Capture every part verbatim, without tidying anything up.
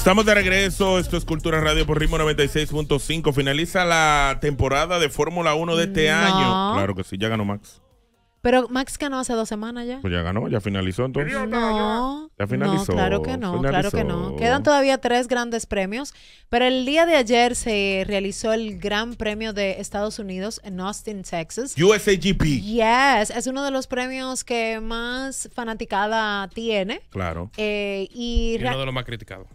Estamos de regreso, esto es Cooltura Radio por Ritmo noventa y seis punto cinco. Finaliza la temporada de Fórmula uno de este no. año. Claro que sí, ya ganó Max. Pero Max ganó hace dos semanas ya. Pues ya ganó, ya finalizó entonces. No, ya finalizó. No, claro que no, finalizó. Claro que no. Quedan todavía tres grandes premios, pero el día de ayer se realizó el Gran Premio de Estados Unidos en Austin, Texas. U S A G P. Yes, es uno de los premios que más fanaticada tiene. Claro. Eh, y, y uno de los más criticados.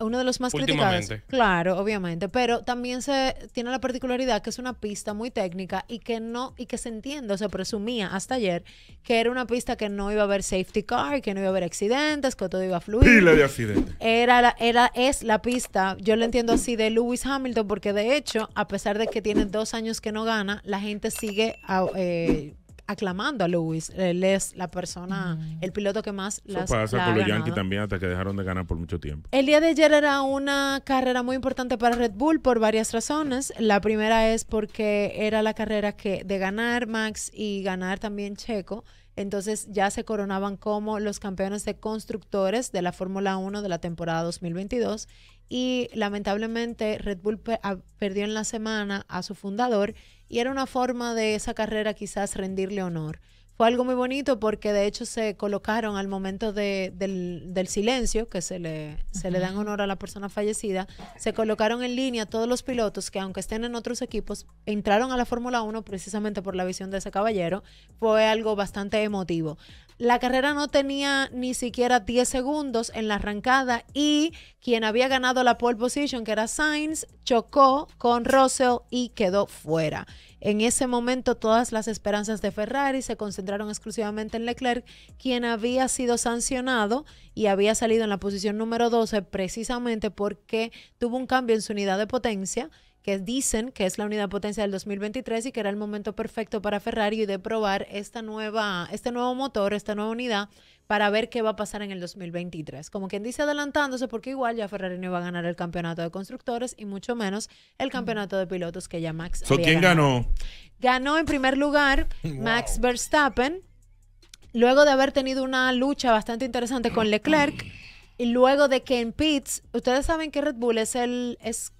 Uno de los más criticados, claro, obviamente, pero también se tiene la particularidad que es una pista muy técnica y que no y que se entiende, o se presumía hasta ayer que era una pista que no iba a haber safety car, que no iba a haber accidentes, que todo iba a fluir. Pila de accidentes. Era la, era es la pista, yo lo entiendo así, de Lewis Hamilton, porque de hecho, a pesar de que tiene dos años que no gana, la gente sigue a, eh, aclamando a Lewis. Él es la persona, mm. el piloto que más las, Eso pasa la con los ganado. Yankees también, hasta que dejaron de ganar por mucho tiempo. El día de ayer era una carrera muy importante para Red Bull por varias razones. La primera es porque era la carrera que de ganar Max y ganar también Checo, entonces ya se coronaban como los campeones de constructores de la Fórmula uno de la temporada dos mil veintidós. Y lamentablemente Red Bull pe perdió en la semana a su fundador, y era una forma de esa carrera quizás rendirle honor. Fue algo muy bonito porque de hecho se colocaron al momento de, del, del silencio, que se le, se le dan honor a la persona fallecida, se colocaron en línea todos los pilotos que, aunque estén en otros equipos, entraron a la Fórmula uno precisamente por la visión de ese caballero. Fue algo bastante emotivo. La carrera no tenía ni siquiera diez segundos en la arrancada, y quien había ganado la pole position, que era Sainz, chocó con Russell y quedó fuera. En ese momento todas las esperanzas de Ferrari se concentraron exclusivamente en Leclerc, quien había sido sancionado y había salido en la posición número doce precisamente porque tuvo un cambio en su unidad de potencia, que dicen que es la unidad de potencia del dos mil veintitrés y que era el momento perfecto para Ferrari de probar esta nueva, este nuevo motor, esta nueva unidad, para ver qué va a pasar en el dos mil veintitrés. Como quien dice, adelantándose, porque igual ya Ferrari no iba a ganar el campeonato de constructores y mucho menos el campeonato de pilotos que ya Max so, había ¿Quién ganado. ganó? Ganó en primer lugar wow. Max Verstappen, luego de haber tenido una lucha bastante interesante con Leclerc, y luego de que en pits, ustedes saben que Red Bull es el... Es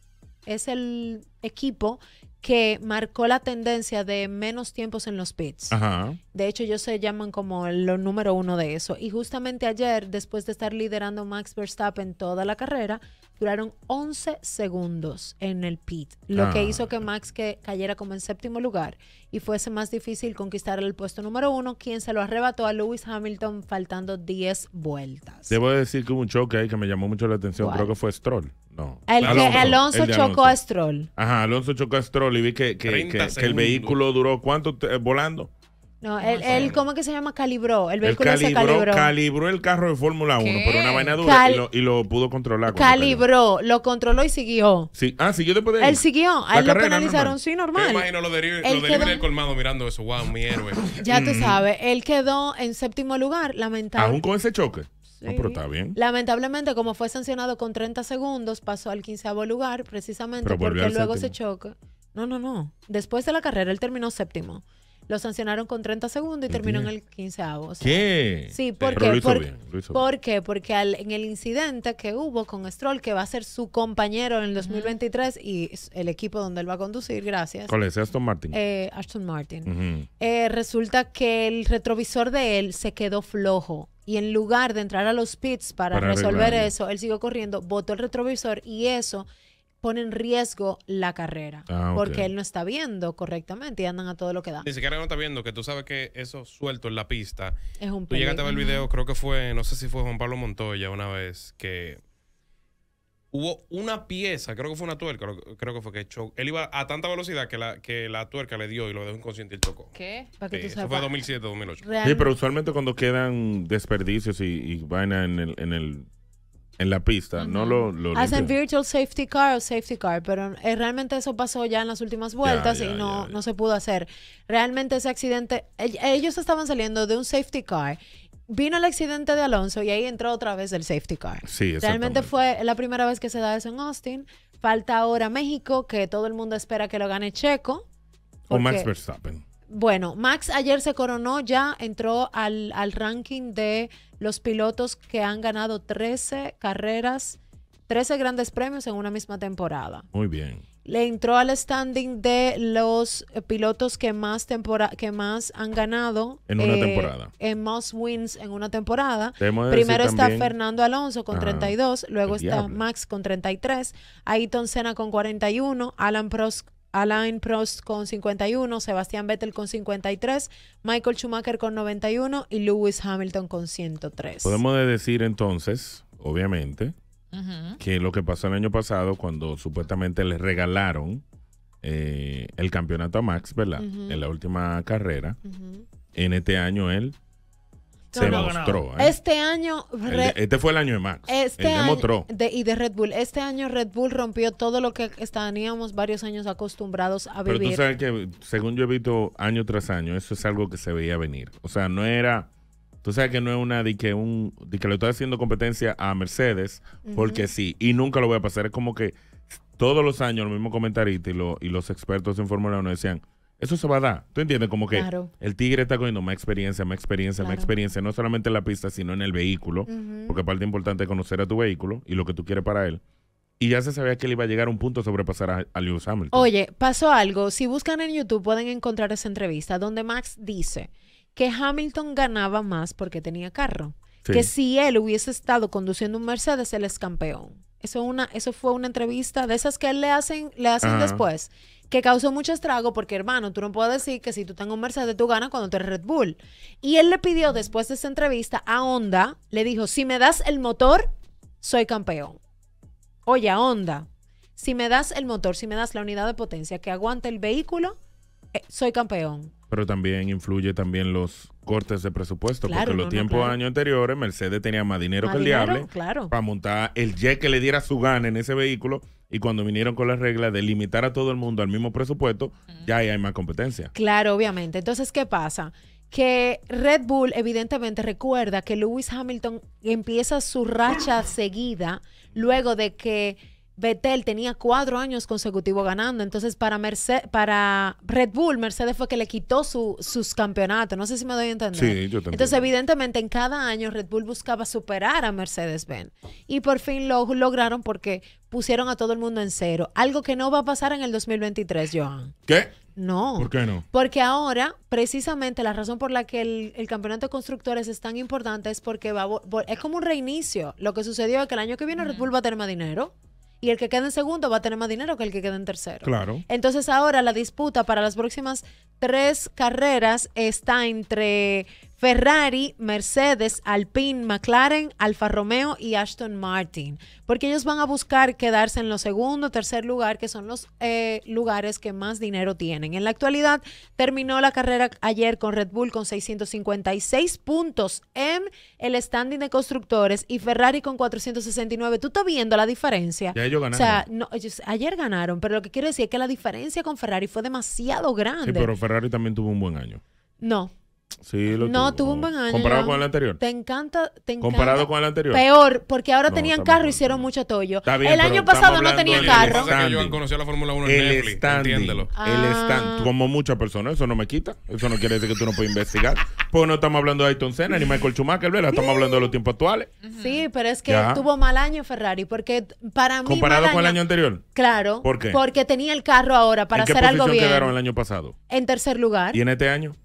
Es el equipo que marcó la tendencia de menos tiempos en los pits. Ajá. De hecho, ellos se llaman como lo número uno de eso. Y justamente ayer, después de estar liderando Max Verstappen toda la carrera, duraron once segundos en el pit, lo ah. que hizo que Max que cayera como en séptimo lugar y fuese más difícil conquistar el puesto número uno, quien se lo arrebató a Lewis Hamilton faltando diez vueltas. Debo decir que hubo un choque ahí que me llamó mucho la atención. ¿Cuál? Creo que fue Stroll. No. El Alonso, que Alonso, el Alonso chocó a Stroll. Ajá, Alonso chocó a Stroll y vi que, que, que, que el vehículo duró, ¿cuánto? Eh, volando. No, él, él, ¿cómo que se llama? Calibró. El vehículo calibró, se calibró. Calibró el carro de Fórmula uno, pero una vaina dura, Cal y, lo, y lo pudo controlar. Calibró, cayó. Lo controló y siguió. Sí. Ah, siguió después de él. Él siguió, a él lo penalizaron, normal. sí, normal. Me imagino lo derive lo quedó... del colmado mirando eso, wow, mi héroe. Ya tú sabes, él quedó en séptimo lugar, lamentable. ¿Aún con ese choque? Sí. No, pero está bien. Lamentablemente, como fue sancionado con treinta segundos, pasó al quinceavo lugar, precisamente porque luego se choca. No, no, no. Después de la carrera, él terminó séptimo. Lo sancionaron con treinta segundos y terminó en el quinceavo. O sea, ¿qué? Sí, ¿por qué? Pero lo hizo por, bien, lo hizo ¿por qué? Porque al, en el incidente que hubo con Stroll, que va a ser su compañero en el dos mil veintitrés uh-huh. y el equipo donde él va a conducir, gracias. ¿Cuál es? Aston Martin. Eh, Aston Martin. Uh-huh. Eh, resulta que el retrovisor de él se quedó flojo. Y en lugar de entrar a los pits para, para resolver arreglarlo. eso, él siguió corriendo, botó el retrovisor y eso pone en riesgo la carrera. Ah, okay. Porque él no está viendo correctamente y andan a todo lo que da. Ni siquiera no está viendo, que tú sabes que eso suelto en la pista. Es un peligro. Tú llegaste a ver el video, creo que fue, no sé si fue Juan Pablo Montoya una vez, que hubo una pieza, creo que fue una tuerca, creo que fue que chocó. Él iba a tanta velocidad que la, que la tuerca le dio y lo dejó inconsciente y chocó. ¿Qué? ¿Para que sí, tú eso fue dos mil siete, dos mil ocho. Real... Sí, pero usualmente cuando quedan desperdicios y, y vaina en el... En el En la pista, uh-huh. no lo... lo Hacen virtual safety car o safety car, pero eh, realmente eso pasó ya en las últimas vueltas ya, ya, y no, ya, ya. no se pudo hacer. Realmente ese accidente... Ellos estaban saliendo de un safety car, vino el accidente de Alonso y ahí entró otra vez el safety car. Sí, realmente fue la primera vez que se da eso en Austin. Falta ahora México, que todo el mundo espera que lo gane Checo. Porque, o Max Verstappen. Bueno, Max ayer se coronó, ya entró al, al ranking de los pilotos que han ganado trece carreras trece grandes premios en una misma temporada. Muy bien. Le entró al standing de los pilotos que más, tempora que más han ganado en una eh, temporada. En most wins en una temporada. Primero está también... Fernando Alonso con ah, treinta y dos, luego está diablo. Max con treinta y tres, Ayrton Senna con cuarenta y uno, Alain Prost, Alain Prost con cincuenta y uno, Sebastián Vettel con cincuenta y tres, Michael Schumacher con noventa y uno y Lewis Hamilton con ciento tres. Podemos decir entonces, obviamente... Uh-huh. Que lo que pasó el año pasado cuando supuestamente le regalaron eh, el campeonato a Max, ¿verdad? Uh-huh. En la última carrera. Uh-huh. En este año él no, se no, mostró. No. ¿Eh? Este año... Re... El, este fue el año de Max. Este él año demostró. De, y de Red Bull. Este año Red Bull rompió todo lo que estaríamos varios años acostumbrados a vivir. Pero tú sabes que, según yo he visto año tras año, eso es algo que se veía venir. O sea, no era... Tú sabes que no es una de que, un, de que le estoy haciendo competencia a Mercedes, uh-huh. porque sí, y nunca lo voy a pasar. Es como que todos los años los mismos comentaristas y, lo, y los expertos en Fórmula uno decían, eso se va a dar. ¿Tú entiendes? Como que claro. el tigre está cogiendo más experiencia, más experiencia, claro. más experiencia, no solamente en la pista, sino en el vehículo, uh-huh. porque parte importante es conocer a tu vehículo y lo que tú quieres para él. Y ya se sabía que él iba a llegar a un punto sobrepasar a, a Lewis Hamilton. Oye, pasó algo. Si buscan en YouTube pueden encontrar esa entrevista donde Max dice... que Hamilton ganaba más porque tenía carro. Sí. Que si él hubiese estado conduciendo un Mercedes, él es campeón. Eso, una, eso fue una entrevista de esas que él le hacen, le hacen Ajá. después, que causó mucho estrago porque, hermano, tú no puedes decir que si tú tengas un Mercedes, tú ganas cuando tú eres Red Bull. Y él le pidió después de esa entrevista a Honda, le dijo, si me das el motor, soy campeón. Oye, Honda, si me das el motor, si me das la unidad de potencia que aguante el vehículo, eh, soy campeón. Pero también influye también los cortes de presupuesto, claro, porque no, los tiempos no, claro. años anteriores Mercedes tenía más dinero más que el dinero, diable claro. para montar el jet que le diera su gana en ese vehículo, y cuando vinieron con las reglas de limitar a todo el mundo al mismo presupuesto, uh-huh. ya ahí hay más competencia. Claro, obviamente. Entonces, ¿qué pasa? Que Red Bull evidentemente recuerda que Lewis Hamilton empieza su racha seguida luego de que Vettel tenía cuatro años consecutivos ganando. Entonces, para Mercedes, para Red Bull, Mercedes fue que le quitó su, sus campeonatos. No sé si me doy a entender. Sí, yo también. Entonces, evidentemente, en cada año Red Bull buscaba superar a Mercedes-Benz. Y por fin lo lograron porque pusieron a todo el mundo en cero. Algo que no va a pasar en el dos mil veintitrés, Johan. ¿Qué? No. ¿Por qué no? Porque ahora, precisamente, la razón por la que el, el campeonato de constructores es tan importante es porque va, es como un reinicio. Lo que sucedió es que el año que viene Red Bull va a tener más dinero. Y el que quede en segundo va a tener más dinero que el que quede en tercero. Claro. Entonces ahora la disputa para las próximas tres carreras está entre Ferrari, Mercedes, Alpine, McLaren, Alfa Romeo y Aston Martin. Porque ellos van a buscar quedarse en los segundo, tercer lugar, que son los eh, lugares que más dinero tienen. En la actualidad terminó la carrera ayer con Red Bull con seiscientos cincuenta y seis puntos en el standing de constructores y Ferrari con cuatrocientos sesenta y nueve. ¿Tú estás viendo la diferencia? Ya ellos ganaron. O sea, no, ellos ayer ganaron, pero lo que quiero decir es que la diferencia con Ferrari fue demasiado grande. Sí, pero Ferrari también tuvo un buen año. No. Sí, lo no, tuvo un buen año. Comparado con el anterior. Te encanta. Te encanta. Comparado con el anterior. Peor, porque ahora no, tenían carro y hicieron mucho tollo. Bien, el año pasado no tenían carro. Yo conocí la Fórmula uno en Netflix. Entiéndelo. Ah. El stand. Como muchas personas, eso no me quita. Eso no quiere decir que tú no puedes investigar. Pues no estamos hablando de Ayrton Senna ni Michael Schumacher, ¿verdad? Estamos hablando de los tiempos actuales. Sí, pero es que ya. tuvo mal año Ferrari, porque para mí. Comparado mal año, con el año anterior. Claro. ¿Por qué? Porque tenía el carro ahora para hacer algo bien. ¿En qué posición quedaron el año pasado? En tercer lugar. ¿Y en este año?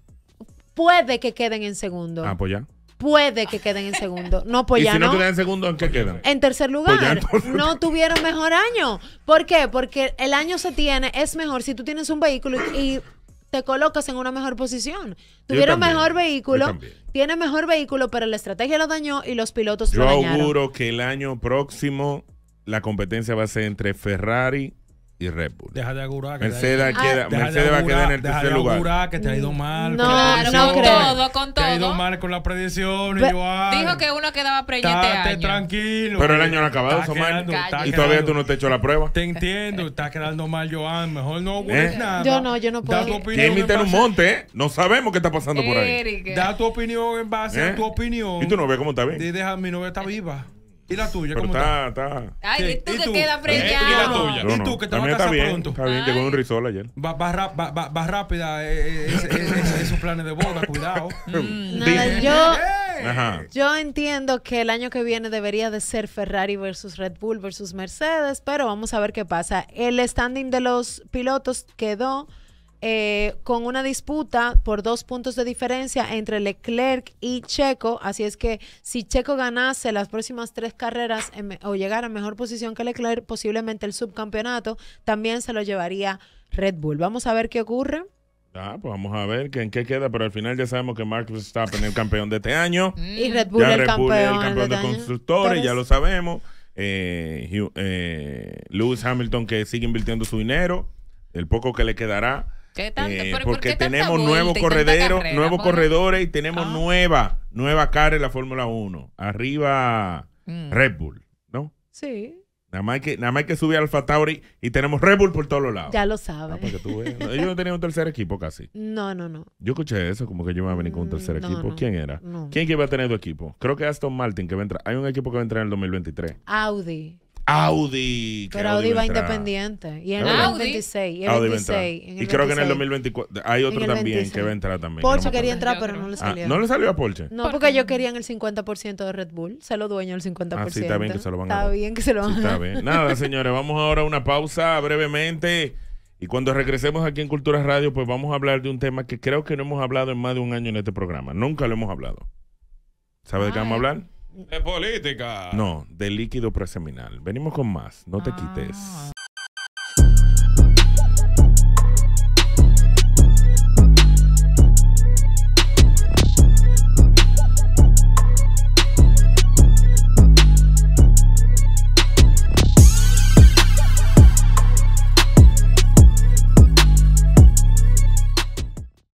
Puede que queden en segundo. Ah, pues ya. Puede que queden en segundo. No, pues ya no. ¿Y si no quedan en segundo, en qué quedan? En tercer lugar. Pues ya, entonces... No tuvieron mejor año. ¿Por qué? Porque el año se tiene, es mejor si tú tienes un vehículo y te colocas en una mejor posición. Tuvieron mejor vehículo, tiene mejor vehículo, pero la estrategia lo dañó y los pilotos lo dañaron. Yo auguro que el año próximo la competencia va a ser entre Ferrari y Red Bull. Deja de augurar que Mercedes, queda, Mercedes va a quedar en el tercer lugar. Deja de que te ha ido mal. No, con no creo. Con todo, con todo. Te ha ido mal con la predicción. Dijo que uno quedaba preñete este año. Tranquilo. Pero el año no ha acabado, Somar. Y todavía tú no te has hecho la prueba. Te entiendo. Estás quedando mal, Joan. Mejor no hueles ¿Eh? nada. Yo no, yo no puedo. Da tu opinión. Jamie está en un monte, ¿eh? No sabemos qué está pasando por ahí. Da tu opinión en base ¿Eh? a tu opinión. Y tu novia, ¿cómo está bien? Y deja, mi novia está viva. ¿Y la tuya? Pero ¿cómo está? está? Ay, ¿y tú ¿Y que tú? queda preñado? ¿Y la tuya? No, no. ¿Y tú que te vas a casar bien, pronto? Está bien, llegó un risol ayer. Va, va, va, va, va rápida eh, eh, es, es, es, esos planes de boda, cuidado. mm, nada, yo... Ajá. Yo entiendo que el año que viene debería de ser Ferrari versus Red Bull versus Mercedes, pero vamos a ver qué pasa. El standing de los pilotos quedó eh, con una disputa por dos puntos de diferencia entre Leclerc y Checo, así es que si Checo ganase las próximas tres carreras en, o llegara a mejor posición que Leclerc, posiblemente el subcampeonato también se lo llevaría Red Bull. Vamos a ver qué ocurre. Ah, pues vamos a ver que en qué queda, pero al final ya sabemos que Max Verstappen es el campeón de este año. Y Red Bull, ya el, Red campeón, Bull es el campeón de, de constructores, ya lo sabemos. Eh, eh, Lewis Hamilton, que sigue invirtiendo su dinero, el poco que le quedará. ¿Qué tanto? Eh, ¿Por, porque ¿por qué tenemos nuevos correderos, carrera, nuevos por... corredores y tenemos ah. nueva, nueva cara en la Fórmula uno. Arriba mm. Red Bull, ¿no? Sí. Nada más, hay que, nada más hay que subir a Alfa Tauri y tenemos Red Bull por todos los lados. Ya lo sabes. Ah, porque tú ves. Ellos no tenían un tercer equipo casi. No, no, no. Yo escuché eso, como que ellos iban a venir con un tercer no, equipo. No, ¿quién era? No. ¿Quién que iba a tener tu equipo? Creo que Aston Martin, que va a entrar. Hay un equipo que va a entrar en el dos mil veintitrés. Audi. Audi. Pero Audi, Audi va, va independiente. Y en el dos mil veintiséis. Y, el Audi veintiséis, va a entrar. En el y creo veintiséis. Que en el dos mil veinticuatro hay otro también veintiséis. Que va a entrar también. Porsche no quería entrar, pero no le salió. Ah, ¿no le salió a Porsche? No, ¿por porque ellos querían el cincuenta por ciento de Red Bull. Se lo dueño el cincuenta por ciento. Ah, sí, está bien que se lo van a dar. Está bien que se lo van a dar. Sí, está bien. Nada, señores, vamos ahora a una pausa brevemente. Y cuando regresemos aquí en Cooltura Radio, pues vamos a hablar de un tema que creo que no hemos hablado en más de un año en este programa. Nunca lo hemos hablado. ¿Sabes de qué vamos a hablar? De política. No, de líquido preseminal. Venimos con más. No te ah. quites.